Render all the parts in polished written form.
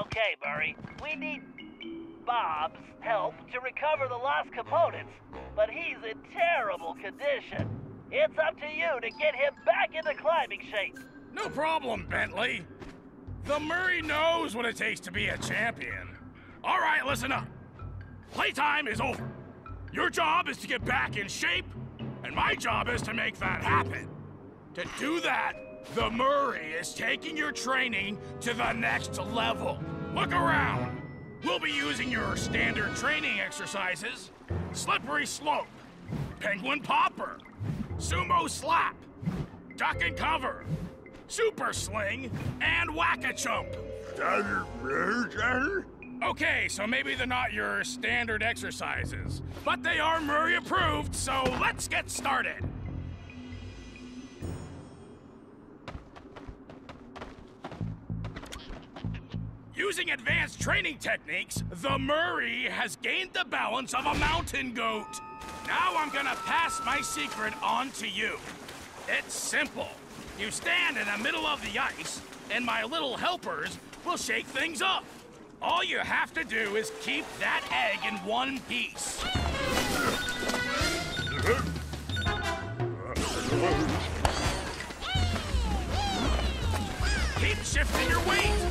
Okay, Murray, we need Bob's help to recover the lost components, but he's in terrible condition. It's up to you to get him back into climbing shape. No problem, Bentley. The Murray knows what it takes to be a champion. All right, listen up. Playtime is over. Your job is to get back in shape, and my job is to make that happen. To do that, the Murray is taking your training to the next level. Look around. We'll be using your standard training exercises: slippery slope, penguin popper, sumo slap, duck and cover, super sling, and whack-a-chump. Okay, so maybe they're not your standard exercises, but they are Murray approved, so let's get started. Using advanced training techniques, the Murray has gained the balance of a mountain goat. Now I'm gonna pass my secret on to you. It's simple. You stand in the middle of the ice, and my little helpers will shake things up. All you have to do is keep that egg in one piece. Keep shifting your weight.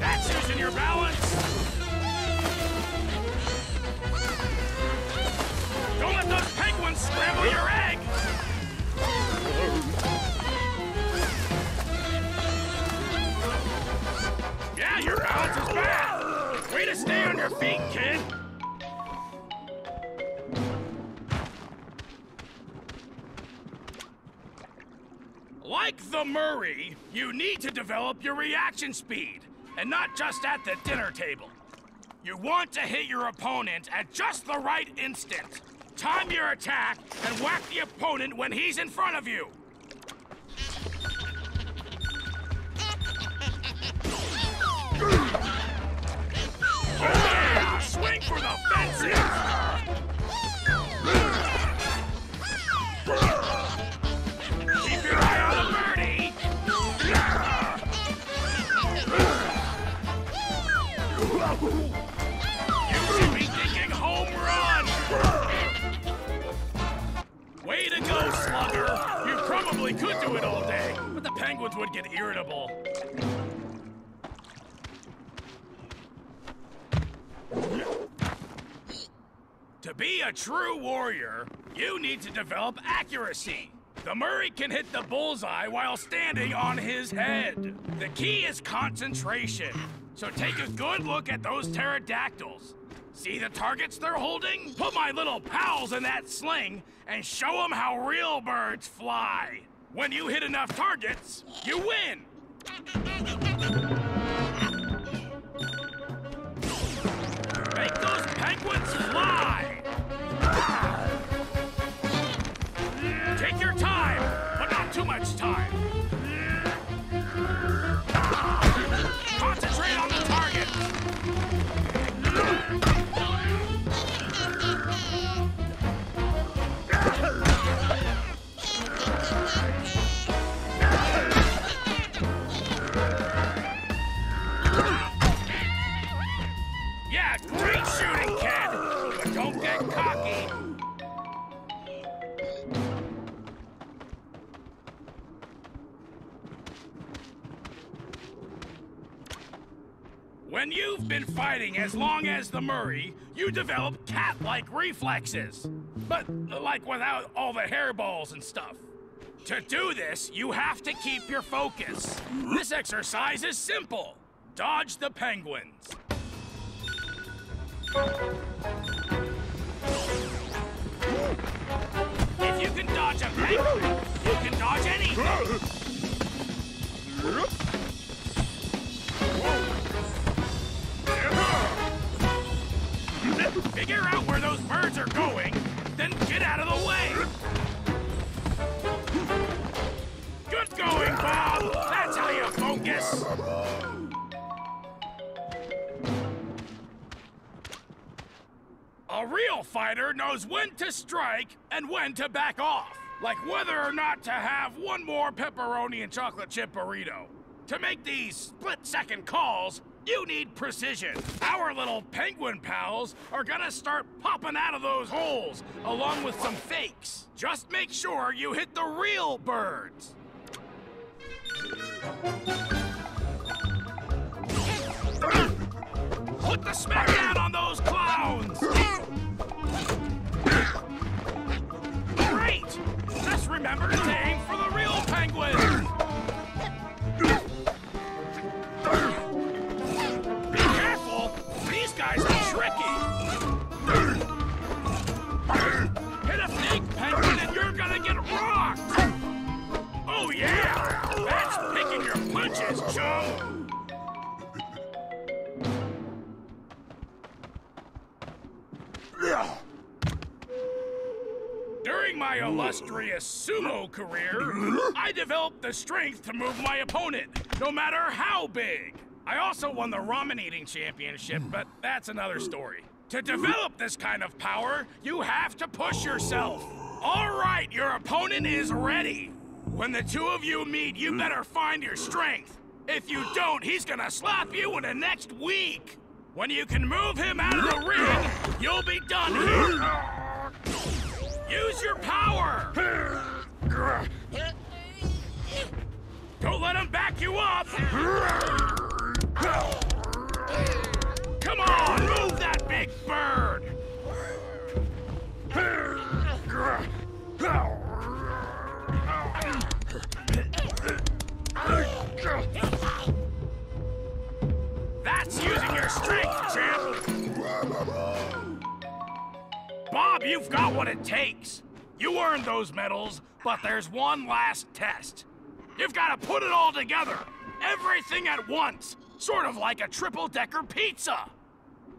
That's using your balance. Don't let those penguins scramble your egg. Yeah, your balance is bad. Way to stay on your feet, kid. Like the Murray, you need to develop your reaction speed, and not just at the dinner table. You want to hit your opponent at just the right instant. Time your attack and whack the opponent when he's in front of you. Oh, yeah! Swing for the fences! You should be thinking home run! Way to go, slugger! You probably could do it all day, but the penguins would get irritable. To be a true warrior, you need to develop accuracy. The Murray can hit the bullseye while standing on his head. The key is concentration. So take a good look at those pterodactyls. See the targets they're holding? Put my little pals in that sling and show them how real birds fly. When you hit enough targets, you win! Make those penguins fly! Take your time, but not too much time. When you've been fighting as long as the Murray, you develop cat-like reflexes. But, like, without all the hairballs and stuff. To do this, you have to keep your focus. This exercise is simple. Dodge the penguins. If you can dodge a penguin, you can dodge anything. Figure out where those birds are going, then get out of the way. Good going, Bob. That's how you focus. A real fighter knows when to strike and when to back off. Like whether or not to have one more pepperoni and chocolate chip burrito. To make these split-second calls, you need precision. Our little penguin pals are gonna start popping out of those holes, along with some fakes. Just make sure you hit the real birds. Put the smack down on those clowns! Great! Just remember to aim for the real penguin! Be careful! These guys are tricky! Hit a fake penguin and you're gonna get rocked! Oh yeah! That's picking your punches, chum! During my illustrious sumo career, I developed the strength to move my opponent, no matter how big. I also won the ramen eating championship, but that's another story. To develop this kind of power, you have to push yourself. All right, your opponent is ready. When the two of you meet, you better find your strength. If you don't, he's gonna slap you in the next week. When you can move him out of the ring, you'll be done here! Use your power! Don't let him back you up! Come on, move that big bird! That's using your strength, champ! Bob, you've got what it takes. You earned those medals, but there's one last test. You've got to put it all together. Everything at once. Sort of like a triple-decker pizza.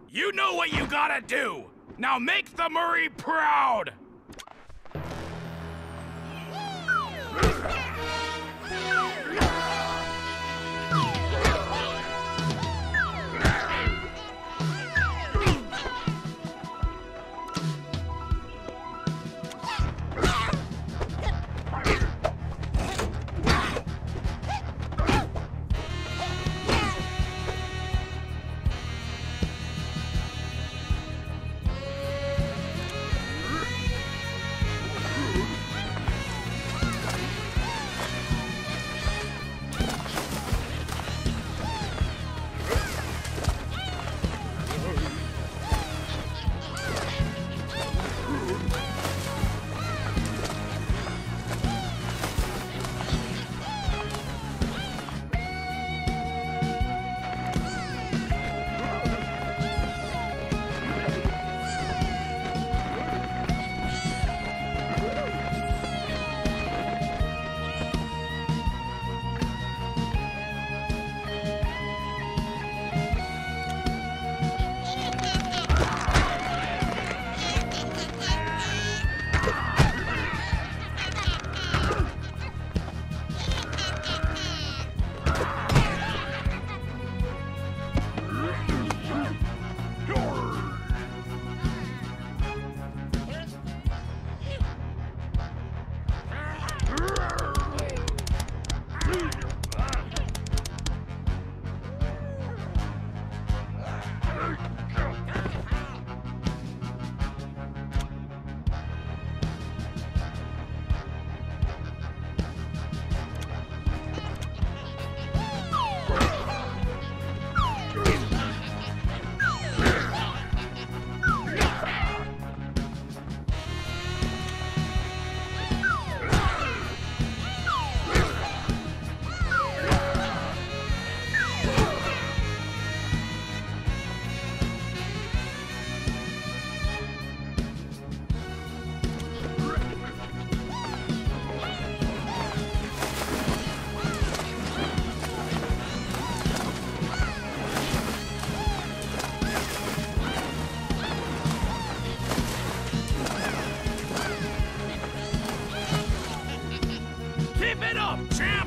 You know what you gotta do. Now make the Murray proud! Keep it up, champ!